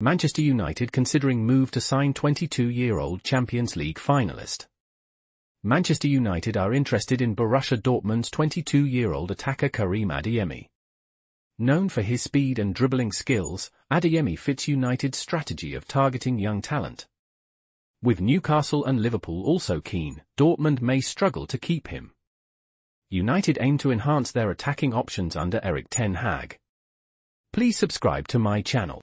Manchester United considering move to sign 22-year-old Champions League finalist. Manchester United are interested in Borussia Dortmund's 22-year-old attacker Karim Adeyemi. Known for his speed and dribbling skills, Adeyemi fits United's strategy of targeting young talent. With Newcastle and Liverpool also keen, Dortmund may struggle to keep him. United aim to enhance their attacking options under Erik ten Hag. Please subscribe to my channel.